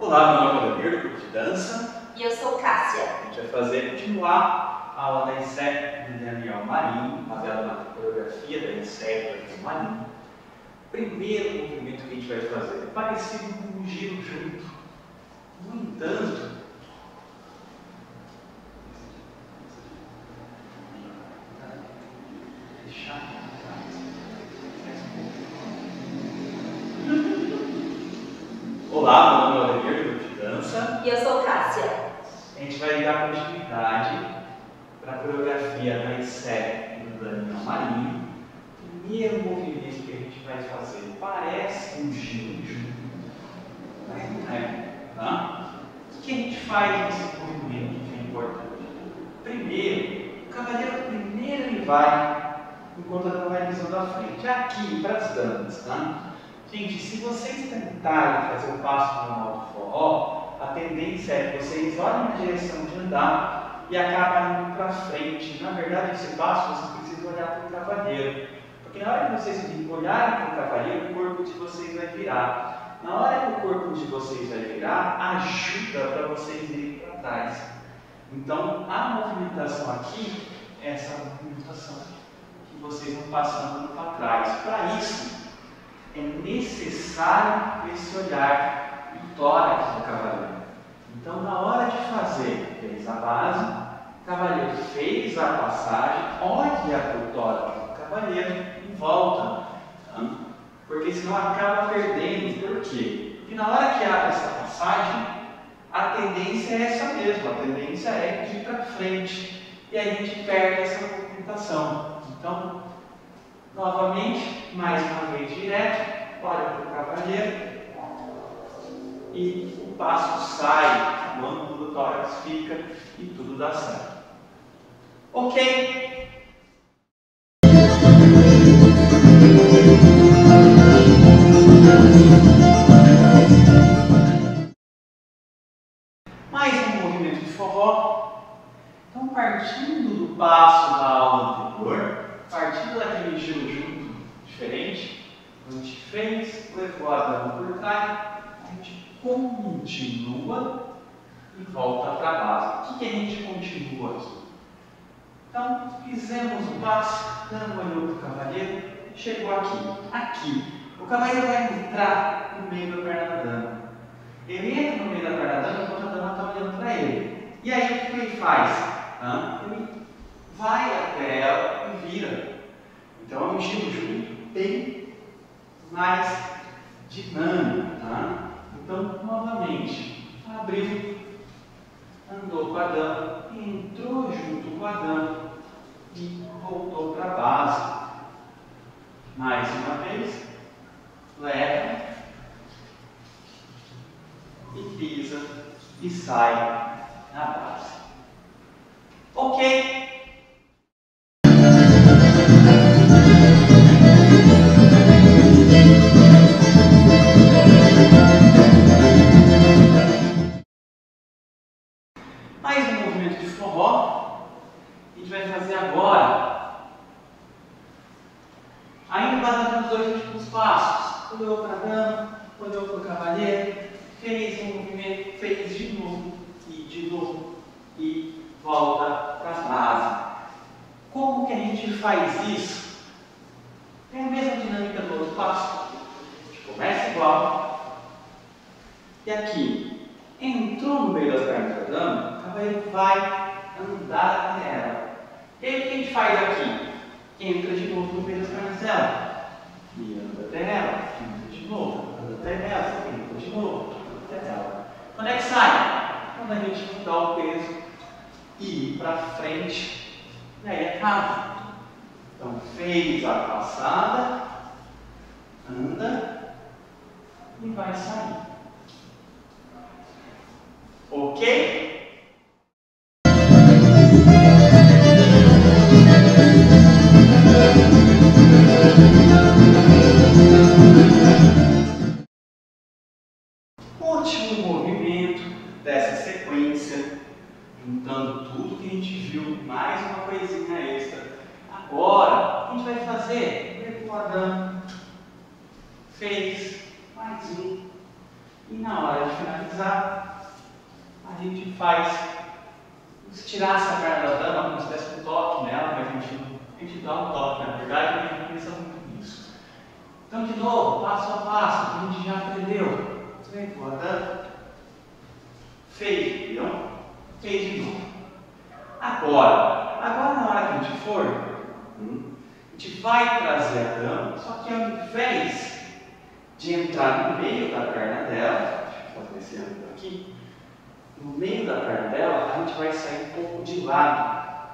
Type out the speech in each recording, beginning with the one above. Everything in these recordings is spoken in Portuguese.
Olá, meu nome é Danilo, do grupo de dança. E eu sou Cássia. A gente vai fazer, continuar a aula da Insep do Daniel Marinho, baseada na coreografia da Insep do Marinho. Primeiro movimento que a gente vai fazer é parecido com um giro junto. No entanto, olá, meu nome é Daniel, do grupo de dança. E eu sou Cássia. A gente vai dar continuidade para a coreografia da Insep do Daniel Marinho. Primeiro movimento que a gente vai fazer parece um giro junto, mas não é. Tá? O que a gente faz nesse movimento que é importante? Primeiro, o cavaleiro primeiro ele vai enquanto a cavalização da frente, aqui para as damas. Tá? Gente, se vocês tentarem fazer o passo normal do forró, a tendência é que vocês olhem na direção de andar e acabam indo para frente. Na verdade, esse passo vocês precisam olhar para o cavaleiro. Porque na hora que vocês olharem para o cavaleiro, o corpo de vocês vai virar. Na hora que o corpo de vocês vai virar, ajuda para vocês irem para trás. Então, a movimentação aqui é essa movimentação que vocês vão passando para trás. Para isso, é necessário esse olhar do tórax do cavaleiro. Então, na hora de fazer, fez a base, o cavaleiro fez a passagem, olha para o tórax do cavaleiro, volta, tá? Porque senão acaba perdendo. Por quê? Porque na hora que abre essa passagem, a tendência é essa mesmo, a tendência é ir para frente e aí a gente perde essa movimentação. Então, novamente, mais uma vez direto, olha para o cavaleiro e o passo sai, o ângulo do tórax fica e tudo dá certo. Ok? Mais um movimento de forró. Então, partindo do passo da aula anterior, partindo daquele giro junto diferente, a gente fez, levou a dama por trás, a gente continua e volta para a base. O que a gente continua aqui? Então, fizemos o passo, dama olhou para o cavaleiro, chegou aqui. O cavaleiro vai entrar no meio da perna da dama. Ele entra no meio da perna da dama enquanto a dama está olhando para ele. E aí o que ele faz? Ele vai até ela e vira. Então é um giro junto bem mais dinâmico. Então, novamente, abriu, andou com a dama, entrou junto com a dama e voltou para a base. Mais uma vez, leva e pisa e sai na base. Ok? Mais um movimento de forró. A gente vai fazer agora, ainda fazendo os dois últimos passos. Olhou para a dama, olhou para o cavaleiro, fez um movimento, fez de novo e volta para a base. Como que a gente faz isso? Tem a mesma dinâmica do outro passo. A gente começa igual. E aqui, entrou no meio das pernas da dama, o cavaleiro vai andar até ela. E aí o que a gente faz aqui? Entra de novo no meio das pernas dela. E anda até ela, entra de novo, anda até ela, entra de novo. Quando é que sai? Quando a gente mudar o peso e ir para frente, e aí acaba. Então, fez a passada, anda e vai sair. Ok? Juntando tudo que a gente viu, mais uma coisinha extra. Agora, a gente vai fazer, levou a dama, fez, mais um, E na hora de finalizar, a gente faz tirar essa perna da dama como se desse um toque nela, mas a gente dá um toque, na verdade, a gente pensa muito nisso. Então, de novo, passo a passo, a gente já aprendeu. Você pegou a dama, fez, não? Fez de novo. Agora na hora que a gente for, a gente vai trazer a dama, só que ao invés de entrar no meio da perna dela, deixa eu fazer esse ângulo aqui, no meio da perna dela, a gente vai sair um pouco de lado.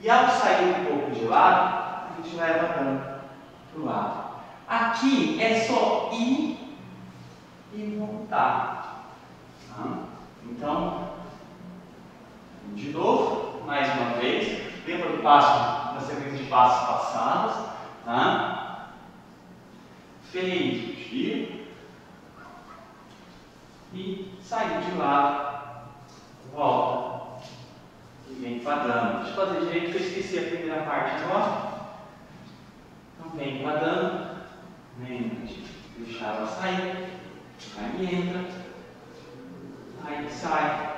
E ao sair um pouco de lado, a gente leva a dama para o lado. Aqui é só ir e voltar. Tá? Então, de novo, mais uma vez, lembra do passo, da sequência de passos passados. Tá? Fez o giro e saiu de lado. Volta e vem com a dama. Deixa eu fazer direito que eu esqueci a primeira parte agora. Então vem com a dama, lembra de deixar ela sair, aí entra, aí sai.